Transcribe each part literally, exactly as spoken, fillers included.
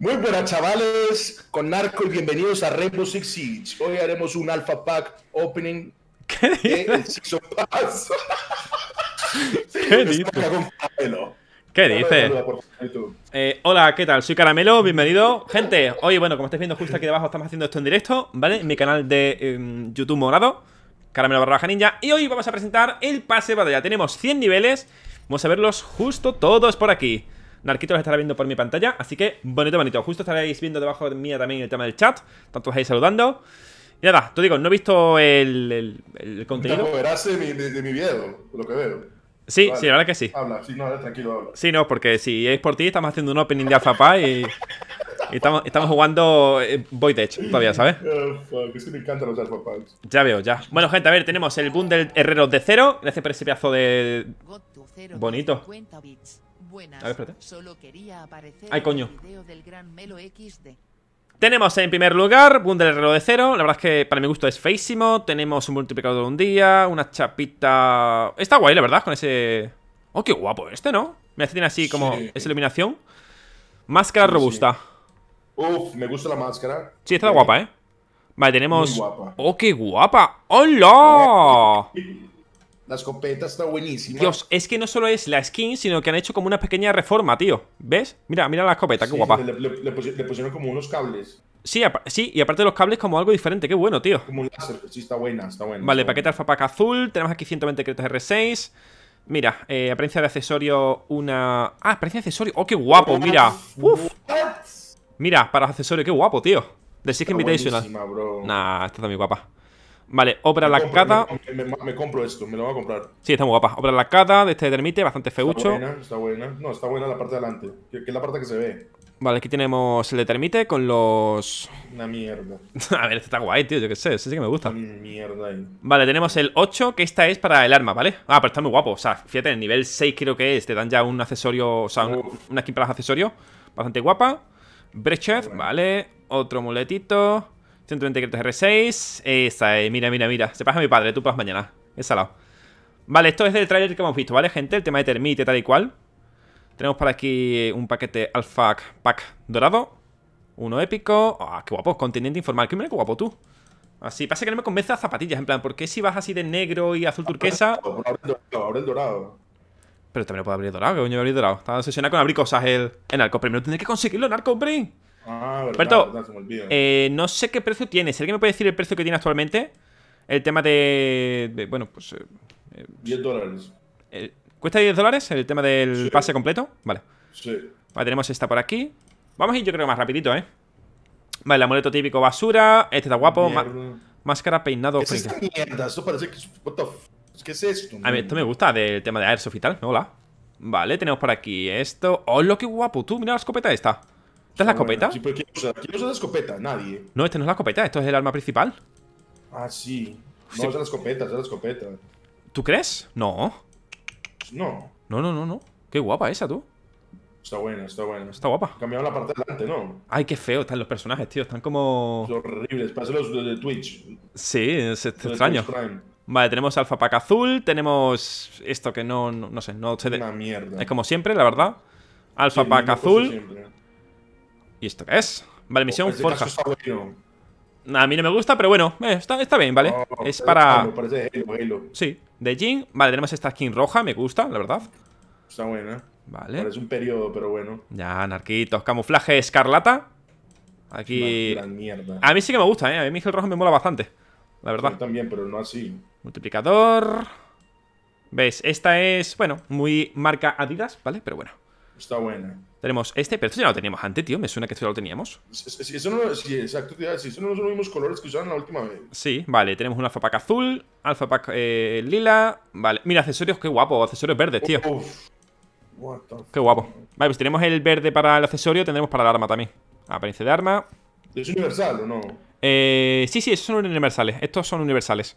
Muy buenas, chavales, con Narco y bienvenidos a Rainbow Six Siege. Hoy haremos un Alpha Pack opening. ¿Qué dices? ¿Qué dices? ¿Qué dices? Eh, hola, ¿qué tal? Soy Caramelo, bienvenido. Gente, hoy, bueno, como estáis viendo justo aquí debajo, estamos haciendo esto en directo, ¿vale? En mi canal de eh, YouTube morado, Caramelo barra baja ninja. Y hoy vamos a presentar el pase de batalla. Tenemos cien niveles, vamos a verlos justo todos por aquí. Narquito los estará viendo por mi pantalla, así que bonito, bonito. Justo estaréis viendo debajo de mía también el tema del chat, tanto os vais saludando. Y nada, te digo, no he visto el, el, el contenido. Te verás de mi, de, de mi video, lo que veo. Sí, vale. Sí, la verdad que sí. Habla, sí, no, tranquilo, habla. Sí, no, porque si es por ti, estamos haciendo un opening de Alpha Pack y, y estamos, estamos jugando eh, Void Edge todavía, ¿sabes? Oh, que sí me encantan los Alpha Packs. Ya veo, ya. Bueno, gente, a ver, tenemos el bundle Herreros de cero. Gracias por ese pedazo de... bonito. Buenas, a ver, espérate. Solo quería aparecer. Ay, coño. Tenemos en primer lugar bundle reloj de cero. La verdad es que para mi gusto es feísimo. Tenemos un multiplicador de un día, una chapita. Está guay, la verdad, con ese... Oh, qué guapo este, ¿no? Mira, este tiene así como sí. Esa iluminación. Máscara sí, robusta sí. Uf, me gusta la máscara. Sí, está sí. guapa, ¿eh? Vale, tenemos... Oh, qué guapa. ¡Hola! La escopeta está buenísima. Dios, es que no solo es la skin, sino que han hecho como una pequeña reforma, tío. ¿Ves? Mira, mira la escopeta, sí, qué guapa. Le, le, le, pus le pusieron como unos cables. Sí, sí, y aparte de los cables como algo diferente, qué bueno, tío. Como un láser, sí, está buena, está buena. Vale, está paquete buena. Alpha Pack azul, tenemos aquí ciento veinte secretos R seis. Mira, eh, apariencia de accesorio, una... Ah, apariencia de accesorio, oh, qué guapo, mira. Uf. Mira, para accesorio, qué guapo, tío. De Six Invitational. Nah, esta está muy guapa. Vale, obra me lacada. Compro, me, me, me compro esto, me lo voy a comprar. Sí, está muy guapa. Obra lacada de este Termite, bastante feucho. Está buena, está buena. No, está buena la parte de delante, que, que es la parte que se ve. Vale, aquí tenemos el de Termite con los... Una mierda. A ver, este está guay, tío, yo qué sé, ese sí que me gusta. Una mierda ahí. Vale, tenemos el ocho, que esta es para el arma, ¿vale? Ah, pero está muy guapo, o sea, fíjate, el nivel seis creo que es. Te dan ya un accesorio, o sea, una, una skin para los accesorios. Bastante guapa. Breacher, bueno. Vale, otro muletito. ciento veinte secretos R seis. Esa, eh, mira, mira, mira. Se pasa a mi padre, tú para las mañanas. Es salado. Vale, esto es del trailer que hemos visto, ¿vale, gente? El tema de Termite, tal y cual. Tenemos por aquí un paquete Alpha Pack dorado. Uno épico. Ah, oh, qué guapo. Continente informal. Qué mira, qué guapo tú. Así, pasa que no me convence las zapatillas. En plan, ¿por qué si vas así de negro y azul turquesa? Abre el dorado. Pero también lo puedo abrir dorado, que coño abrir dorado. Estaba obsesionado con abrir cosas el, el narco. Primero tendré que conseguirlo, narco, hombre. Ah, verdad, Berto, verdad, se me olvida. Eh, no sé qué precio tiene. ¿Si alguien me puede decir el precio que tiene actualmente? El tema de... de bueno, pues... Eh, diez dólares. Eh, ¿Cuesta diez dólares el tema del sí. pase completo? Vale. Sí. Vale, tenemos esta por aquí. Vamos a ir yo creo más rapidito, ¿eh? Vale, el amuleto típico basura. Este está guapo. Máscara, peinado... ¿Qué es esta mierda? Esto parece que... What the f... ¿Qué es esto? A mí esto me gusta del tema de Airsoft y tal. Hola. Vale, tenemos por aquí esto. ¡Oh, lo que guapo! Tú, mira la escopeta esta. ¿Esta es la escopeta? Bueno, sí, pero ¿quién usa, ¿quién usa la escopeta? Nadie. No, esta no es la escopeta, esto es el arma principal. Ah, sí. No, sí. es la escopeta, es la escopeta. ¿Tú crees? No. No. No, no, no, no. Qué guapa esa, tú. Está buena, está buena. Está guapa. Cambiaron la parte delante, ¿no? Ay, qué feo están los personajes, tío. Están como... Es horribles, parece los de Twitch. Sí, es extraño. Vale, tenemos Alpha Pack azul, tenemos esto que no, no, no sé, no sé de... Una mierda. Es como siempre, la verdad. Alpha sí, Pack azul. ¿Y esto qué es? Vale, misión oh, Forja. Bueno. A mí no me gusta, pero bueno, eh, está, está bien, ¿vale? Oh, es para... Halo, parece Halo, Halo. Sí, de Jin. Vale, tenemos esta skin roja, me gusta, la verdad. Está buena. Vale. Parece un periodo, pero bueno. Ya, narquitos. Camuflaje escarlata. Aquí... Gran mierda. A mí sí que me gusta, ¿eh? A mí el rojo me mola bastante, la verdad. Yo también, pero no así. Multiplicador. ¿Ves? Esta es, bueno, muy marca Adidas, ¿vale? Pero bueno. Está buena. Tenemos este, pero esto ya lo teníamos antes, tío. Me suena que esto ya lo teníamos. Sí, sí, eso no, sí exacto, tío. Sí, eso no son los mismos colores que usaron la última vez. Sí, vale. Tenemos un Alpha Pack azul, Alpha Pack eh, lila. Vale. Mira, accesorios, qué guapo. Accesorios verdes, tío. Uf. What the qué guapo. Vale, pues tenemos el verde para el accesorio, tendremos para el arma también. Apariencia de arma. ¿Es universal o no? Eh, sí, sí, esos son universales. Estos son universales.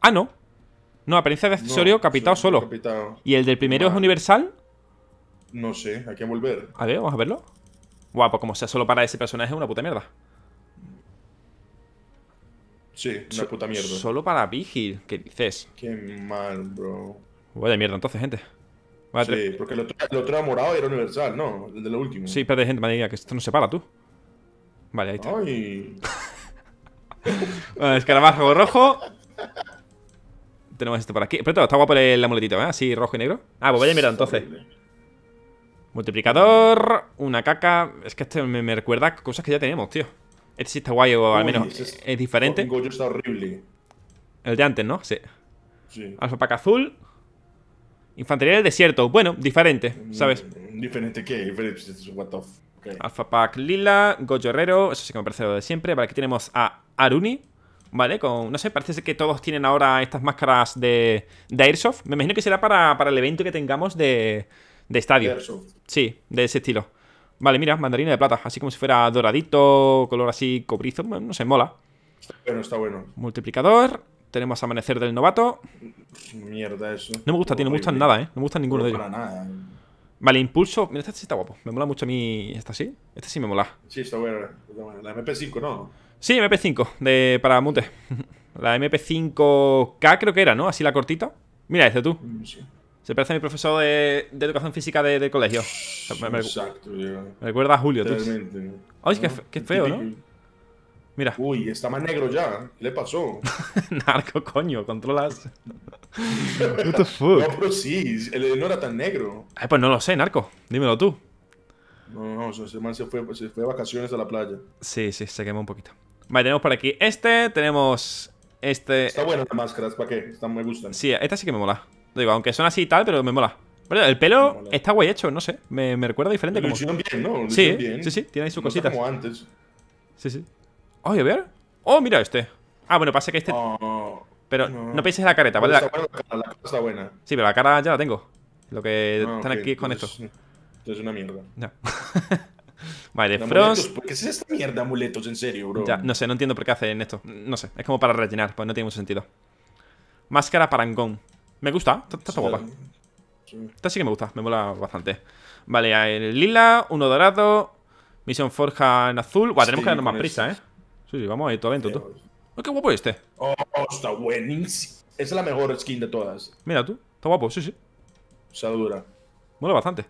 Ah, no. No, apariencia de accesorio no, capitado sí, solo. Capitado. ¿Y el del primero vale. es universal? No sé, hay que volver. A ver, vamos a verlo. Guau, pues como sea solo para ese personaje es una puta mierda. Sí, una so puta mierda. Solo para Vigil, ¿qué dices? Qué mal, bro. Vaya mierda entonces, gente. Vale, sí, porque el otro, el otro era morado y era universal, ¿no? El de lo último. Sí, espérate, gente, madre mía, que esto no se para, tú. Vale, ahí está. Ay. Bueno, escarabajo rojo. Tenemos esto por aquí. Pero está guapo el amuletito, ¿eh? Así, rojo y negro. Ah, pues vaya, mira, entonces. Multiplicador, una caca. Es que este me, me recuerda a cosas que ya tenemos, tío. Este sí está guay, o al menos Uy, es, es diferente. Goyo está horrible. El de antes, ¿no? Sí. Sí. Alpha Pack azul. Infantería del desierto. Bueno, diferente, ¿sabes? Diferente, ¿qué? Diferente, what the fuck. Okay. Alpha Pack lila, Goyo herrero. Eso sí que me parece lo de siempre. Vale, aquí tenemos a Aruni. Vale, con, no sé, parece que todos tienen ahora estas máscaras de, de Airsoft. Me imagino que será para, para el evento que tengamos de, de estadio. Airsoft. Sí, de ese estilo. Vale, mira, mandarina de plata. Así como si fuera doradito, color así cobrizo. Bueno, no sé, mola. Está bueno, está bueno. Multiplicador. Tenemos Amanecer del Novato. Mierda, eso. No me gusta, tío, no me gustan nada, eh. No me gustan ninguno de ellos. Para nada. Vale, impulso. Mira, esta sí está guapo. Me mola mucho a mí. ¿Esta sí? Esta sí me mola. Sí, está buena. La M P cinco, ¿no? Sí, M P cinco, de, para mute. La M P cinco K creo que era, ¿no? Así la cortita. Mira este, tú. Sí. Se parece a mi profesor de, de educación física de, de colegio. Me, me, Exacto, tío. Me recuerda a Julio, tú. Ay, ¿no? qué, qué feo, ¿no? Mira. Uy, está más negro ya. ¿Qué le pasó? Narco, coño, controlas. What the fuck. No, pero sí, él no era tan negro. Ay, pues no lo sé, Narco. Dímelo tú. No, no, ese man se fue, se fue de vacaciones a la playa. Sí, sí, se quemó un poquito. Vale, tenemos por aquí este, tenemos este... Está bueno las máscaras, ¿para qué? Están, me gustan. Sí, esta sí que me mola. Digo, aunque son así y tal, pero me mola. Pero el pelo mola. Está guay hecho, no sé, me, me recuerda diferente. Lo como... hicieron bien, ¿no? Lo sí, hicieron bien. Sí, sí, tiene ahí sus no cositas. Como antes. Sí, sí. Ay, oh, a ver. Oh, mira este. Ah, bueno, pasa que este... Oh, pero no, no pienses en la careta, ¿vale? Está la... Buena, la cara está buena. Sí, pero la cara ya la tengo. Lo que ah, están okay, aquí es con entonces, esto. Esto es una mierda. No. Vale, Frost. ¿Por qué es esta mierda, amuletos? En serio, bro. Ya, no sé, no entiendo por qué hacen esto. No sé, es como para rellenar, pues no tiene mucho sentido. Máscara parangón. Me gusta, está, está sí, guapa. Sí. Esta sí que me gusta, me mola bastante. Vale, el lila, uno dorado. Misión Forja en azul. Buah, tenemos sí, que darnos más prisa, eh. Sí, sí, vamos a ir todo lento, tú. Oh, qué guapo este. Oh, está buenísimo. Esa es la mejor skin de todas. Mira tú, está guapo, sí, sí. Está dura. Mola bastante.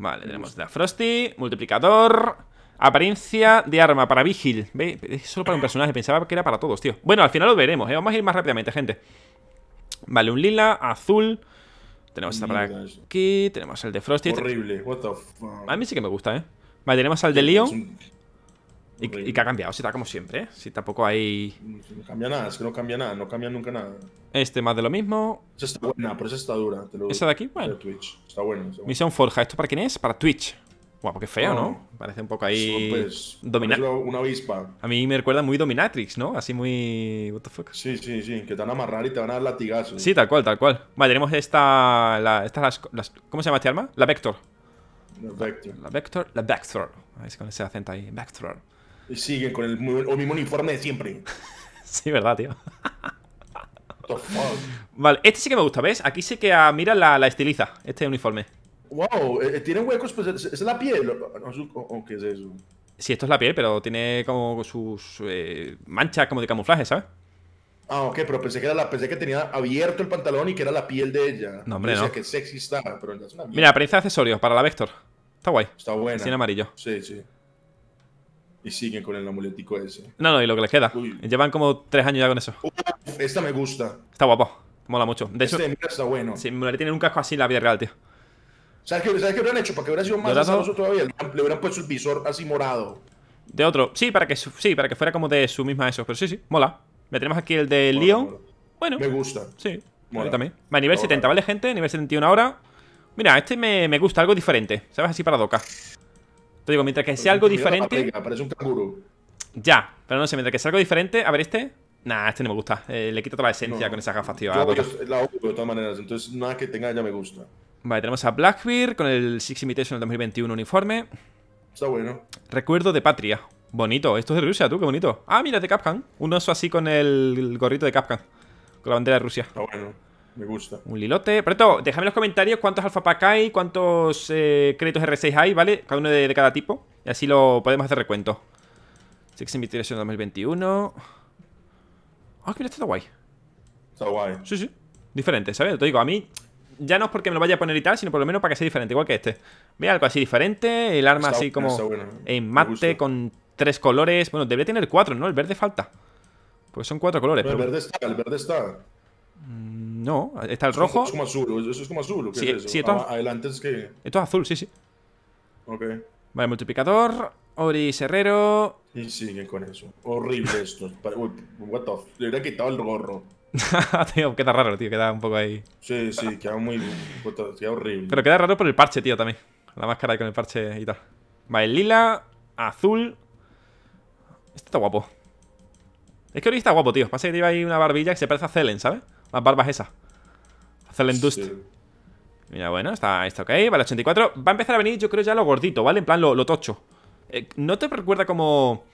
Vale, tenemos la Frosty, multiplicador, apariencia de arma para Vigil. ¿Veis? Es solo para un personaje, pensaba que era para todos, tío. Bueno, al final lo veremos, ¿eh? Vamos a ir más rápidamente, gente. Vale, un lila, azul. Tenemos esta para aquí, tenemos el de Frosty. Horrible, what the fuck. A mí sí que me gusta, ¿eh? Vale, tenemos al de Leon. Y, y que ha cambiado, si está como siempre, ¿eh? Si tampoco hay... No cambia nada, es que no cambia nada, no cambia nunca nada. Este más de lo mismo. Esa está buena, pero esa está dura. Te lo... ¿Esa de aquí? Bueno. De Twitch. Está buena. Está buena. Misión Forja, ¿esto para quién es? Para Twitch. Guapo, qué feo, oh, ¿no? Parece un poco ahí... Pues, Dominatrix. Una avispa. A mí me recuerda muy Dominatrix, ¿no? Así muy... What the fuck. Sí, sí, sí, que te van a amarrar y te van a dar latigazos. Sí, tal cual, tal cual. Vale, tenemos esta... La, esta las, las, ¿cómo se llama este arma? La Vector. La Vector. La Vector, la Vector. A ver si con ese acento ahí, Vector. Y siguen con el, el mismo uniforme de siempre. Sí, verdad, tío. Vale, este sí que me gusta, ¿ves? Aquí sí que a Mira la, la estiliza, este uniforme. Wow, tiene huecos, pues es, es la piel. ¿O qué es eso? Sí, esto es la piel, pero tiene como sus eh, manchas como de camuflaje, ¿sabes? Ah, ok, pero pensé que, era la, pensé que tenía abierto el pantalón y que era la piel de ella. No, hombre, no. O sea, que sexy está, pero es una mierda. Mira, apariencia de accesorios para la Vector. Está guay. Está buena. Sin amarillo. Sí, sí. Y siguen con el amuletico ese. No, no, y lo que les queda. Uy. Llevan como tres años ya con eso. Uf, esta me gusta. Está guapo. Mola mucho. De hecho, este mira está bueno. Sí, me tienen un casco así en la vida real, tío. ¿Sabes qué, ¿sabes qué hubieran hecho? Para que hubiera sido más azaroso todavía. Le hubieran puesto el visor así morado. De otro. Sí, para que sí, para que fuera como de su misma eso. Pero sí, sí, mola. Me tenemos aquí el de Leon. Bueno. Me gusta. Sí. Mola. A mí también. Vale, nivel mola. setenta, ¿vale, gente? Nivel setenta y uno ahora. Mira, este me, me gusta, algo diferente. ¿Sabes? Así para Doca. Te digo, mientras que sea algo diferente... Parece un canguro. Ya, pero no sé, mientras que sea algo diferente... A ver, este... Nah, este no me gusta. Eh, le quita toda la esencia no, con esas gafas, tío. Yo, yo la odio de todas maneras, entonces nada que tenga ya me gusta. Vale, tenemos a Blackbeard con el Six Invitational dos mil veintiuno uniforme. Está bueno. Recuerdo de patria. Bonito, esto es de Rusia, tú, qué bonito. Ah, mira, de Capcom. Un oso así con el, el gorrito de Capcom. Con la bandera de Rusia. Está bueno, me gusta. Un lilote. Por cierto, dejadme en los comentarios cuántos Alpha Pack hay, cuántos eh, créditos R seis hay, ¿vale? Cada uno de, de cada tipo. Y así lo podemos hacer recuento. Six Invitational dos mil veintiuno. Ah, oh, mira, este está guay. Está guay. Sí, sí. Diferente, ¿sabes? Te digo, a mí ya no es porque me lo vaya a poner y tal, sino por lo menos para que sea diferente, igual que este. Ve algo así diferente, el arma está así como bueno, en mate con tres colores. Bueno, debería tener cuatro, ¿no? El verde falta. Pues son cuatro colores. Pero el verde está, el verde está. No, está el rojo. Eso es como azul, eso es como azul. ¿Qué sí, es eso? Sí, esto ah, adelante es que... Esto es azul, sí, sí. Ok. Vale, multiplicador. Oris Herrero. Y siguen con eso. Horrible esto. Uy, what the fuck. Le hubiera quitado el gorro. Tío, queda raro, tío. Queda un poco ahí. Sí, sí, queda muy... Queda horrible. Pero queda raro por el parche, tío, también. La máscara ahí con el parche y tal. Vale, lila, azul. Este está guapo. Es que Ori está guapo, tío. Pasa que lleva ahí una barbilla que se parece a Zelen, ¿sabes? Las barbas esas. Zelen Dust. Sí. Mira, bueno, está esto, ok. Vale, ochenta y cuatro. Va a empezar a venir, yo creo, ya lo gordito, ¿vale? En plan, lo, lo tocho. Eh, ¿No te recuerda como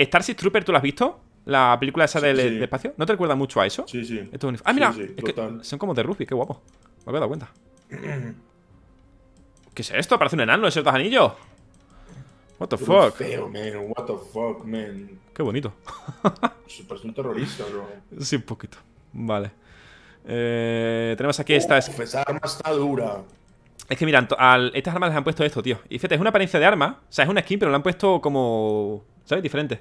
Starship Trooper? ¿Tú lo has visto? La película esa sí, del, sí. del espacio. ¿No te recuerda mucho a eso? Sí, sí. Esto es un... Ah, mira. Sí, sí, es que son como de rugby, qué guapo. Me había dado cuenta. ¿Qué es esto? Parece un enano, esos dos anillos. What the fuck. Feo, man. What the fuck, man. Qué bonito. Se parece un terrorista, bro. Sí, un poquito. Vale. Eh, tenemos aquí oh, esta. Es... Esa arma está dura. Es que mira, al... estas armas les han puesto esto, tío. Y fíjate, es una apariencia de arma. O sea, es una skin, pero la han puesto como. ¿Sabes? Diferente.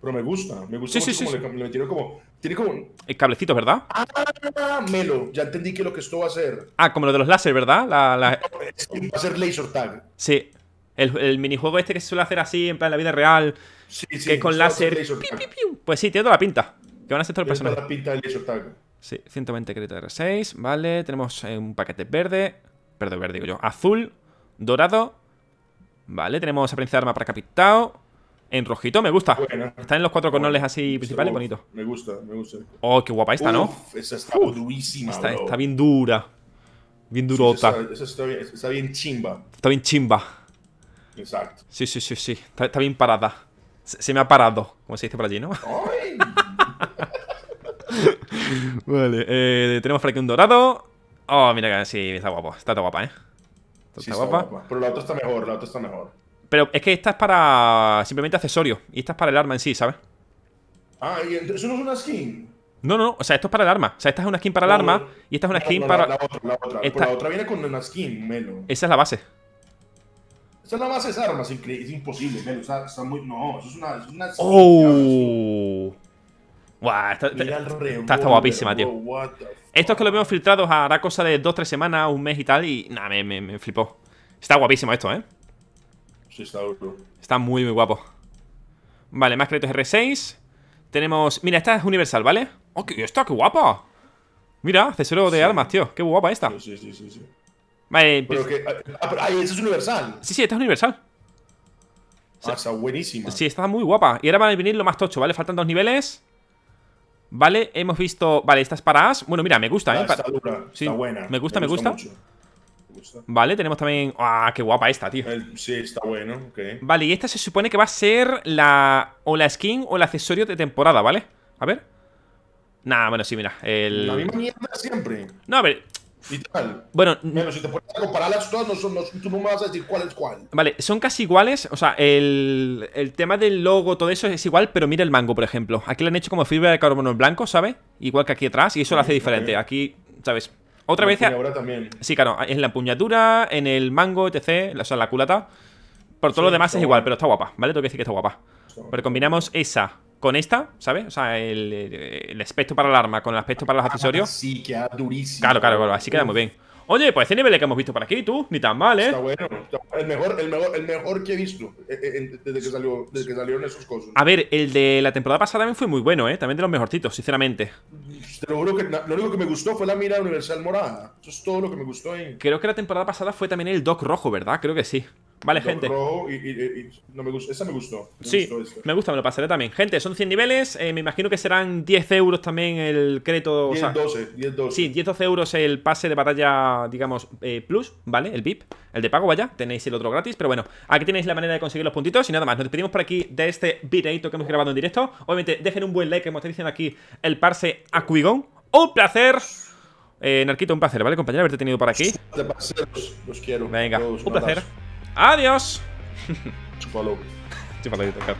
Pero me gusta. Me gusta. Sí, sí, sí, como sí. Le, le metieron como. Tiene como. Cablecitos, ¿verdad? Ah, Melo. Ya entendí que lo que esto va a ser. Ah, como lo de los láser, ¿verdad? La, la... Va a ser laser tag. Sí. El, el minijuego este que se suele hacer así, en plan, en la vida real, sí, sí, que es con láser. Piu, piu, piu. Pues sí, tiene toda la pinta. Que van a ser todos los personajes. Toda la pinta del laser tag. Sí, ciento veinte créditos de R seis. Vale, tenemos eh, un paquete verde. Perdón, verde digo yo. Azul, dorado. Vale, tenemos apariencia de arma para capitado. En rojito, me gusta. Buena. Están en los cuatro conoles bueno, así principales, uf, bonito. Me gusta, me gusta. Oh, qué guapa esta, uf, ¿no? Esa está uf, durísima. Está, está bien dura. Bien durota. Sí, esa, esa está, bien, está bien chimba. Está bien chimba. Exacto. Sí, sí, sí, sí. Está, está bien parada. Se, se me ha parado, como se dice por allí, ¿no? Vale, eh, tenemos por aquí un dorado. Oh, mira que sí, está guapo. Está tan guapa, ¿eh? Está, sí, está guapa. guapa. Pero la otra está mejor, la otra está mejor. Pero es que esta es para simplemente accesorios. Y esta es para el arma en sí, ¿sabes? Ah, ¿y eso no es una skin? No, no, no, o sea, esto es para el arma. O sea, esta es una skin para el no, arma no, y esta es una no, skin no, para... La, la otra, la otra. Esta... Pero la otra viene con una skin, Melo. Esa es la base. Esa es la base de esas armas, es imposible, Melo. O sea, está muy... No, eso es una... Es una... ¡Oh! Guau, está, está, está guapísima, tío. Estos que los vemos filtrados hará cosa de dos, tres semanas, un mes y tal. Y nada, me, me, me flipó. Está guapísimo esto, ¿eh? Sí, está duro. Está muy, muy guapo. Vale, más créditos R seis. Tenemos... Mira, esta es universal, ¿vale? ¡Oh, qué, esta, qué guapa! Mira, accesorio de sí. armas, tío. Qué guapa esta. Sí, sí, sí, sí. Vale, pero que, ah, pero, ay, ¿eso es universal? Sí, sí, esta es universal. O sea, ah, está buenísima. Sí, está muy guapa. Y ahora van a venir lo más tocho, ¿vale? Faltan dos niveles. Vale, hemos visto... Vale, esta es para As. Bueno, mira, me gusta, ¿eh? Ah, está dura, sí, está buena. Me gusta, me gusta. Me gusta. Mucho. Me gusta. Vale, tenemos también... ¡Ah, qué guapa esta, tío! El, sí, está bueno, ok. Vale, y esta se supone que va a ser la... O la skin o el accesorio de temporada, ¿vale? A ver. Nah, bueno, sí, mira. El... La misma mierda siempre. No, a ver... Literal. Bueno, bueno, si te pones a compararlas todas, no son, no, tú no me vas a decir cuál es cuál. Vale, son casi iguales. O sea, el, el tema del logo, todo eso es igual, pero mira el mango, por ejemplo. Aquí lo han hecho como fibra de carbono en blanco, ¿sabes? Igual que aquí atrás, y eso sí, lo hace diferente. Aquí, ¿sabes? Otra vez. También. Sí, claro, en la empuñadura, en el mango, etcétera. O sea, en la culata. Por todo sí, lo demás es guapa. Igual, pero está guapa, ¿vale? Tengo que decir que está guapa. Está pero combinamos esa. Con esta, ¿sabes? O sea, el, el aspecto para el arma con el aspecto para los accesorios. Sí, queda durísimo. Claro, claro, claro, así queda muy bien. Oye, pues ese nivel que hemos visto por aquí, tú, ni tan mal, ¿eh? Está bueno. El mejor, el mejor, el mejor que he visto desde que, salió, desde que salieron esos cosas. A ver, el de la temporada pasada también fue muy bueno, ¿eh? También de los mejorcitos, sinceramente. Te lo juro que lo único que me gustó fue la mira universal morada. Eso es todo lo que me gustó. En... Creo que la temporada pasada fue también el dock rojo, ¿verdad? Creo que sí. Vale, Doc gente. Rojo y, y, y, no me gusta. Esa me gustó. Me sí, gustó esta. Me gusta, me lo pasaré también. Gente, son cien niveles. Eh, me imagino que serán diez euros también el crédito. diez, o sea, doce, diez, doce. Sí, diez, doce euros el pase de batalla, digamos, eh, plus, ¿vale? El V I P. El de pago, vaya. Tenéis el otro gratis. Pero bueno, aquí tenéis la manera de conseguir los puntitos. Y nada más, nos despedimos por aquí de este videito que hemos grabado en directo. Obviamente, dejen un buen like, como está diciendo aquí el parse a Cuigón. ¡Un placer! Eh, Narquito, un placer, ¿vale, compañero? Haberte tenido por aquí. De parceros, los quiero. Venga, todos, un placer. Abrazo. Adiós. Chupalo. Chupalo y tocar.